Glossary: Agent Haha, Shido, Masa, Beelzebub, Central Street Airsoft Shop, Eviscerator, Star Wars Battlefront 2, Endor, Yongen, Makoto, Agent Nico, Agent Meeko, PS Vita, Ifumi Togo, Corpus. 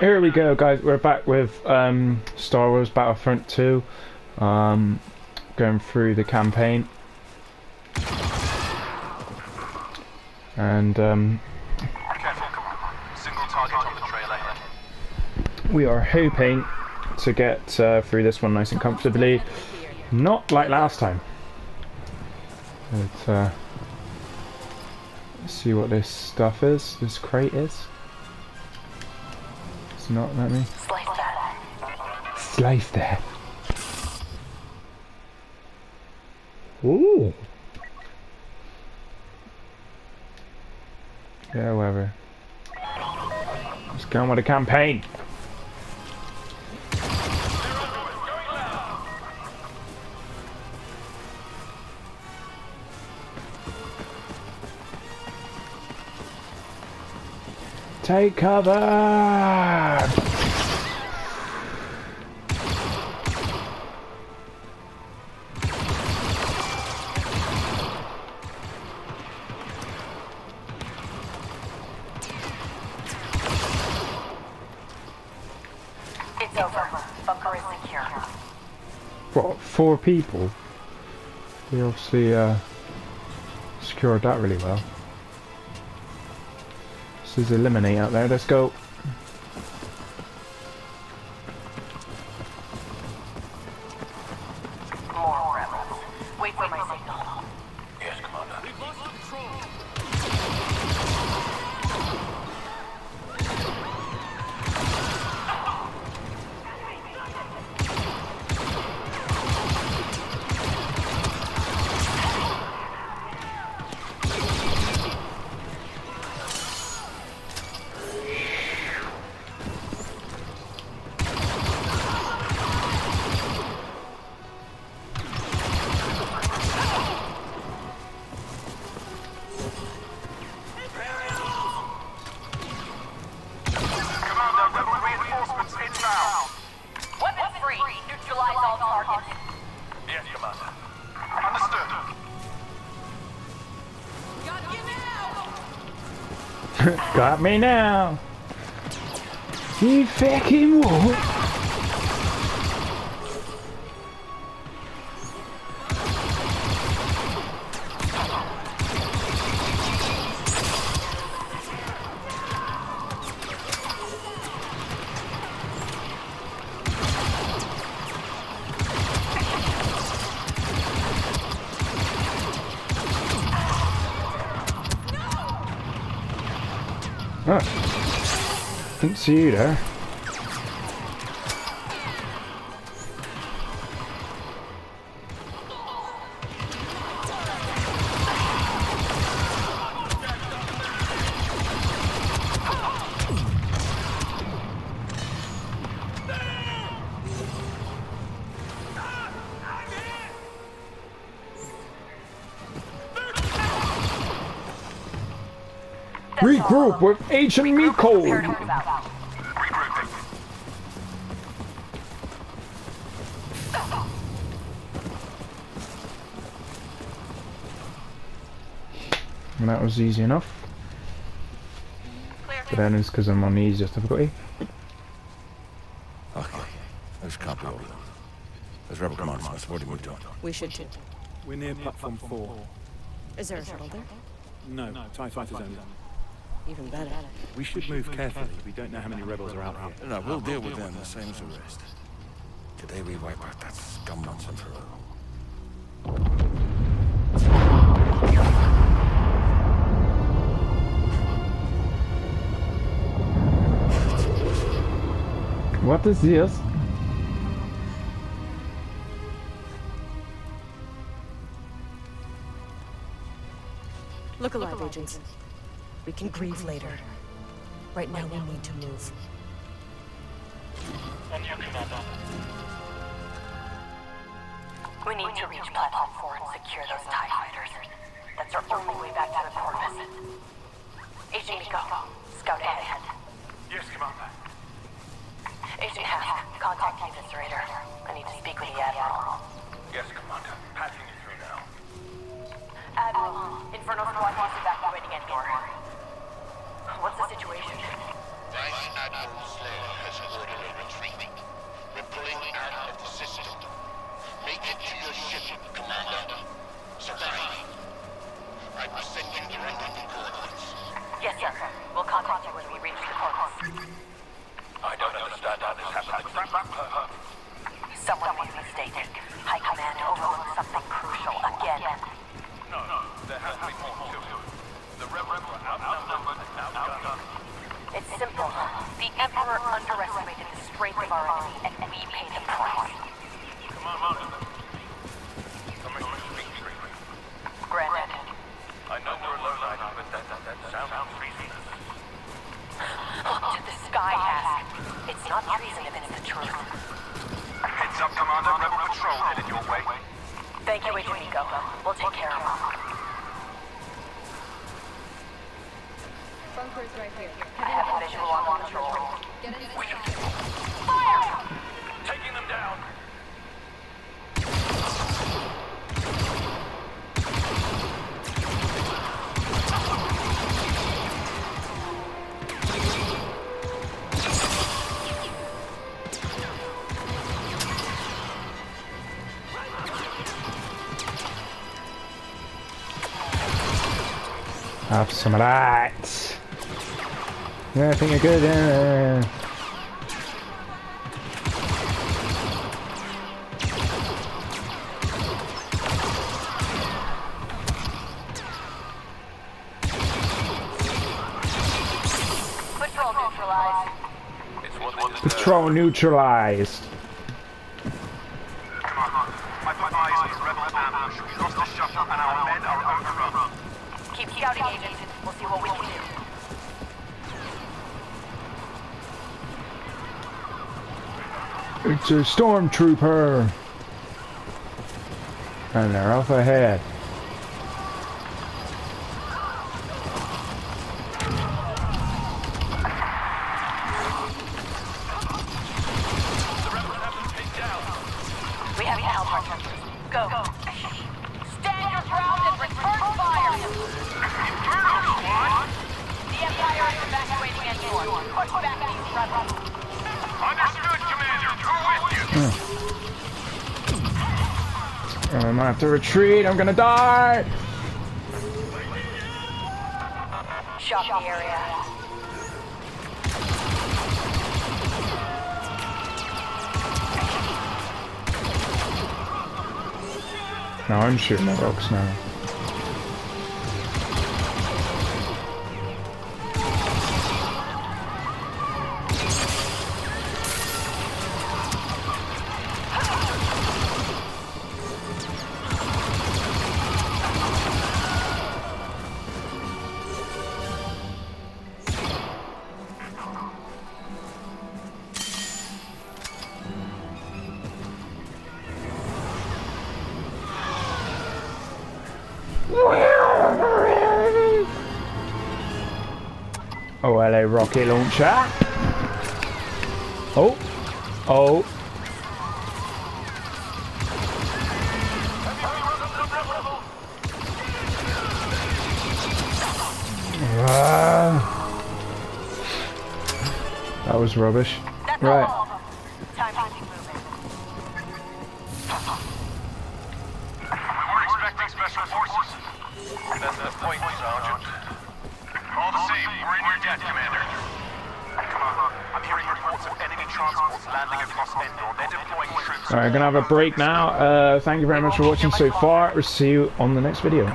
Here we go, guys. We're back with Star Wars Battlefront 2. Going through the campaign. And we are hoping to get through this one nice and comfortably. Not like last time. Let's see what this stuff is, this crate is. It's not, let me. Slice that. Slice that. Ooh. Yeah, whatever. Let's go on with the campaign. Take cover! It's over. Bunker is secure. What? 4 people? We obviously secured that really well. There's a lemonade out there, let's go. More rebels. Wait for my signal. Yes, Commander. We've lost Got me now! You fucking what? Oh, didn't see you there. Regroup with Agent Meeko! And that was easy enough. But then it's because I'm on the easiest difficulty. Okay, I just copy over them. There's rebel commanders, what are we doing? We should do. We're near platform 4. Is there a shuttle there? No, TIE fighters only. Even better. We should move carefully. We don't know how many rebels are out here. No, we'll deal with them the same as the rest. Today we wipe out that scum once and for all. What is this? Look alive, agents. We can grieve later. Right now, we need to move. On your commander. We need to reach platform 4 and secure those TIE fighters. That's our only way back to the Corpus. Agent Nico, scout ahead. Yes, Commander. Agent Haha, contact the Eviscerator. I need to speak with the Admiral. Yes, Commander. Passing you through now. Admiral, Inferno Squad wants evacuating Endor. What's the situation? Agent Slayer has ordered a retreating. We're pulling out of the system. Make it to your ship, Commander. Survive. I will send you the rendezvous coordinates. Yes, yes, sir. We'll contact you when we reach the Corpus. I don't understand how this happened. Someone was mistaken. High Command overlooked something crucial again. No, there has to be more to it. The Reverend were outnumbered and outgunned. It's simple. The Emperor underestimated the strength of our enemy, and we paid the price. Commander. Granted. I know we're alone, but that sounds treasonous. Look to the sky, Hack. It's not treason if it's the truth. Heads up, Commander. Rebel patrol headed your way. Thank you, Agent Nico. We'll take care of him. Bunker's right here. I have a visual on patrol. We can fire! Taking them down. Have some of that. Yeah, I think you're good. Patrol neutralized. Patrol neutralized. It's a stormtrooper! And they're off ahead. To retreat, I'm gonna die. Shot the area. No, I'm shooting at rocks now. Oh, hello, rocket launcher. Oh. Oh. That was rubbish. Right. We're expecting special forces. That's the point, Sergeant. All the same, we're in your debt, Commander. Commander, I'm hearing reports of enemy transports landing across Endor. They're deploying troops. Alright, we're gonna have a break now. Thank you very much for watching so far. We'll see you on the next video.